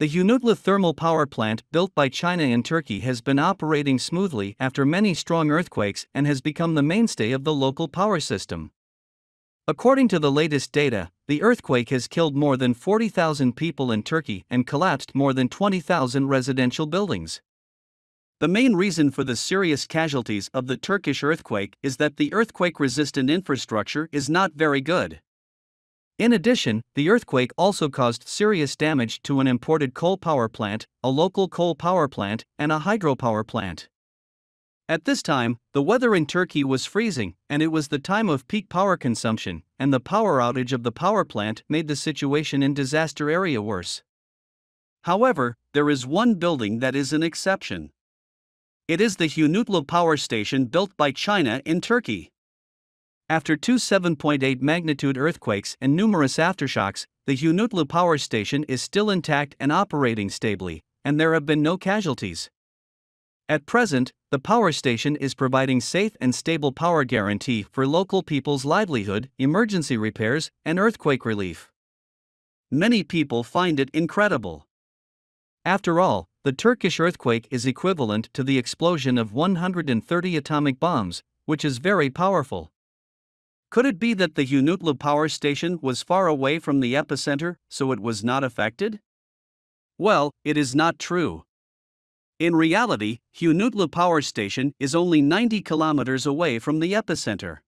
The Hunutlu Thermal Power Plant built by China and Turkey has been operating smoothly after many strong earthquakes and has become the mainstay of the local power system. According to the latest data, the earthquake has killed more than 40,000 people in Turkey and collapsed more than 20,000 residential buildings. The main reason for the serious casualties of the Turkish earthquake is that the earthquake-resistant infrastructure is not very good. In addition, the earthquake also caused serious damage to an imported coal power plant, a local coal power plant, and a hydropower plant. At this time, the weather in Turkey was freezing, and it was the time of peak power consumption, and the power outage of the power plant made the situation in disaster area worse. However, there is one building that is an exception. It is the Hunutlu Power Station built by China in Turkey. After two 7.8 magnitude earthquakes and numerous aftershocks, the Hunutlu Power Station is still intact and operating stably, and there have been no casualties. At present, the power station is providing safe and stable power guarantee for local people's livelihood, emergency repairs, and earthquake relief. Many people find it incredible. After all, the Turkish earthquake is equivalent to the explosion of 130 atomic bombs, which is very powerful. Could it be that the Hunutlu power station was far away from the epicenter, so it was not affected? Well, it is not true. In reality, Hunutlu power station is only 90 kilometers away from the epicenter.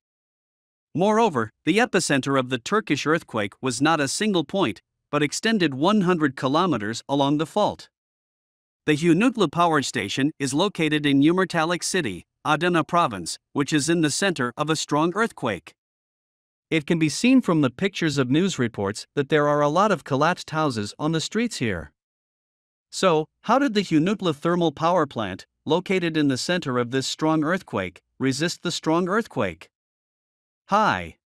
Moreover, the epicenter of the Turkish earthquake was not a single point, but extended 100 kilometers along the fault. The Hunutlu power station is located in Yumurtalik city, Adana province, which is in the center of a strong earthquake. It can be seen from the pictures of news reports that there are a lot of collapsed houses on the streets here. So, how did the Hunutlu thermal power plant, located in the center of this strong earthquake, resist the strong earthquake? Hi!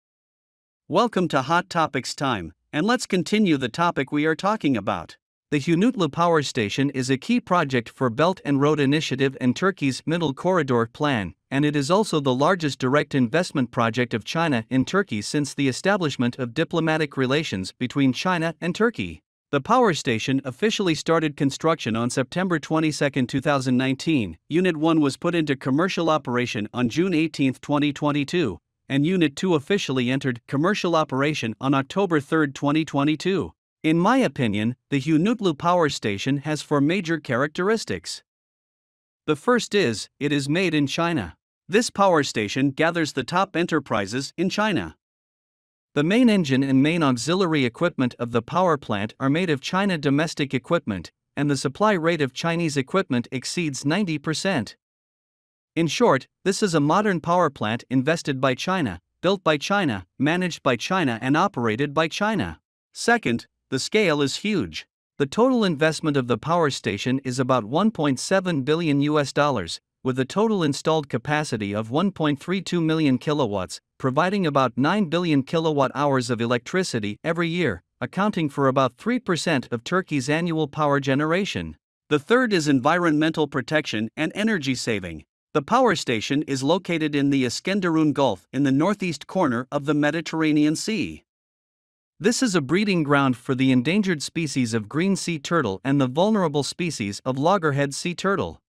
Welcome to Hot Topics Time, and let's continue the topic we are talking about. The Hunutlu Power Station is a key project for Belt and Road Initiative and Turkey's Middle Corridor plan, and it is also the largest direct investment project of China in Turkey since the establishment of diplomatic relations between China and Turkey. The power station officially started construction on September 22, 2019, Unit 1 was put into commercial operation on June 18, 2022, and Unit 2 officially entered commercial operation on October 3, 2022. In my opinion, the Hunutlu Power Station has four major characteristics. The first is, it is made in China. This power station gathers the top enterprises in China. The main engine and main auxiliary equipment of the power plant are made of China domestic equipment, and the supply rate of Chinese equipment exceeds 90%. In short, this is a modern power plant invested by China, built by China, managed by China and operated by China. Second, the scale is huge. The total investment of the power station is about $1.7 billion, with a total installed capacity of 1.32 million kilowatts, providing about 9 billion kilowatt-hours of electricity every year, accounting for about 3% of Turkey's annual power generation. The third is environmental protection and energy saving. The power station is located in the Iskenderun Gulf in the northeast corner of the Mediterranean Sea. This is a breeding ground for the endangered species of green sea turtle and the vulnerable species of loggerhead sea turtle.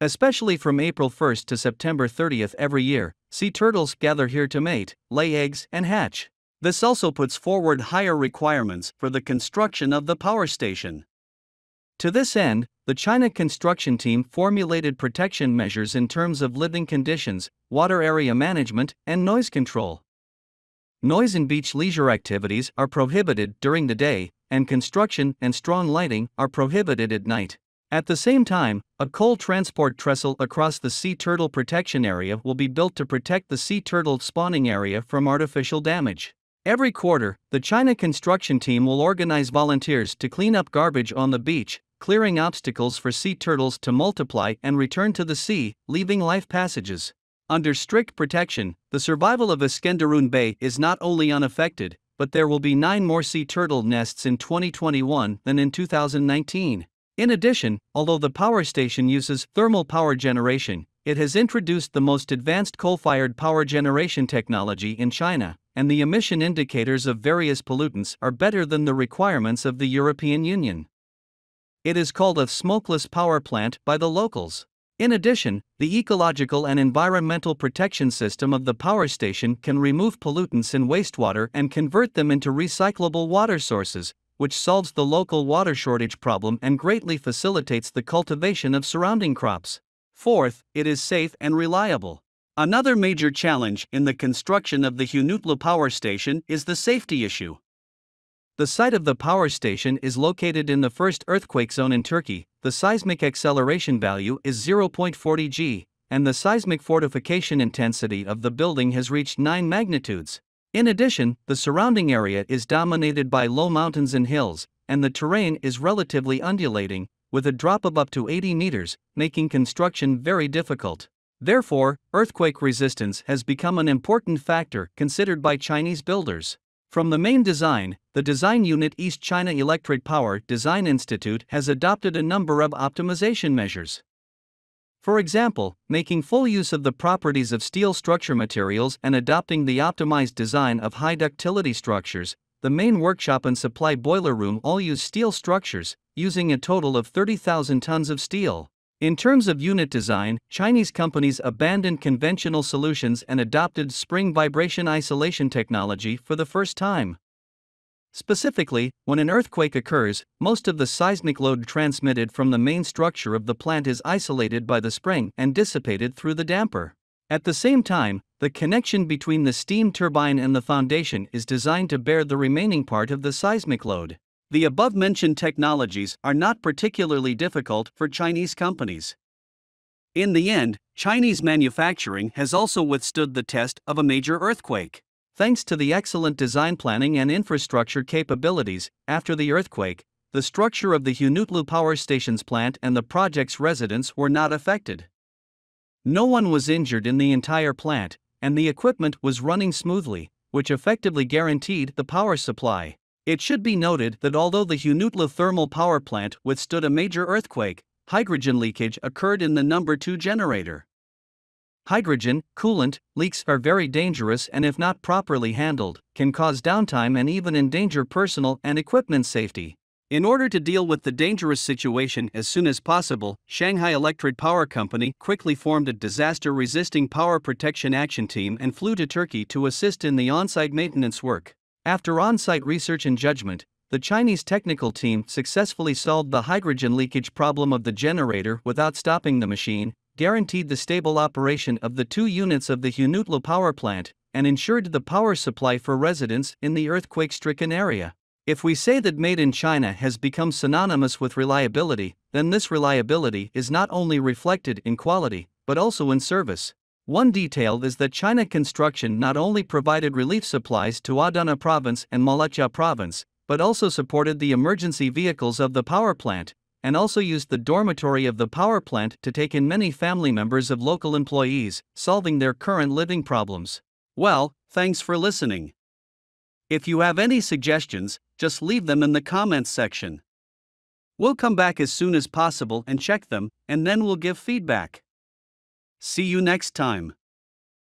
Especially from April 1 to September 30 every year, sea turtles gather here to mate, lay eggs, and hatch. This also puts forward higher requirements for the construction of the power station. To this end, the China construction team formulated protection measures in terms of living conditions, water area management, and noise control. Noise and beach leisure activities are prohibited during the day, and construction and strong lighting are prohibited at night. At the same time, a coal transport trestle across the sea turtle protection area will be built to protect the sea turtle spawning area from artificial damage. Every quarter, the China construction team will organize volunteers to clean up garbage on the beach, clearing obstacles for sea turtles to multiply and return to the sea, leaving life passages. Under strict protection, the survival of Iskenderun Bay is not only unaffected, but there will be 9 more sea turtle nests in 2021 than in 2019. In addition, although the power station uses thermal power generation, it has introduced the most advanced coal-fired power generation technology in China, and the emission indicators of various pollutants are better than the requirements of the European Union. it is called a smokeless power plant by the locals. In addition, the ecological and environmental protection system of the power station can remove pollutants in wastewater and convert them into recyclable water sources, which solves the local water shortage problem and greatly facilitates the cultivation of surrounding crops. Fourth, it is safe and reliable. Another major challenge in the construction of the Hunutlu power station is the safety issue. The site of the power station is located in the first earthquake zone in Turkey. The seismic acceleration value is 0.40 G, and the seismic fortification intensity of the building has reached 9 magnitudes. In addition, the surrounding area is dominated by low mountains and hills, and the terrain is relatively undulating, with a drop of up to 80 meters, making construction very difficult. Therefore, earthquake resistance has become an important factor considered by Chinese builders. From the main design, the design unit East China Electric Power Design Institute has adopted a number of optimization measures. For example, making full use of the properties of steel structure materials and adopting the optimized design of high ductility structures. The main workshop and supply boiler room all use steel structures, using a total of 30,000 tons of steel. In terms of unit design, Chinese companies abandoned conventional solutions and adopted spring vibration isolation technology for the first time. Specifically, when an earthquake occurs, most of the seismic load transmitted from the main structure of the plant is isolated by the spring and dissipated through the damper. At the same time, the connection between the steam turbine and the foundation is designed to bear the remaining part of the seismic load. The above-mentioned technologies are not particularly difficult for Chinese companies. In the end, Chinese manufacturing has also withstood the test of a major earthquake. Thanks to the excellent design planning and infrastructure capabilities, after the earthquake, the structure of the Hunutlu Power Station's plant and the project's residents were not affected. No one was injured in the entire plant, and the equipment was running smoothly, which effectively guaranteed the power supply. It should be noted that although the Hunutlu Thermal Power Plant withstood a major earthquake, hydrogen leakage occurred in the number 2 generator. Hydrogen, coolant, leaks are very dangerous and if not properly handled, can cause downtime and even endanger personal and equipment safety. In order to deal with the dangerous situation as soon as possible, Shanghai Electric Power Company quickly formed a disaster-resisting power protection action team and flew to Turkey to assist in the on-site maintenance work. After on-site research and judgment, the Chinese technical team successfully solved the hydrogen leakage problem of the generator without stopping the machine, guaranteed the stable operation of the 2 units of the Hunutlu power plant, and ensured the power supply for residents in the earthquake-stricken area. If we say that made in China has become synonymous with reliability, then this reliability is not only reflected in quality, but also in service. One detail is that China Construction not only provided relief supplies to Adana province and Malatya province, but also supported the emergency vehicles of the power plant, and also used the dormitory of the power plant to take in many family members of local employees, solving their current living problems. Well, thanks for listening. If you have any suggestions, just leave them in the comments section. We'll come back as soon as possible and check them, and then we'll give feedback. See you next time.